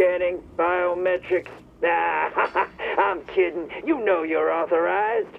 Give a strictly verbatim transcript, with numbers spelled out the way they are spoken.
scanning, biometrics. Nah, I'm kidding. You know you're authorized.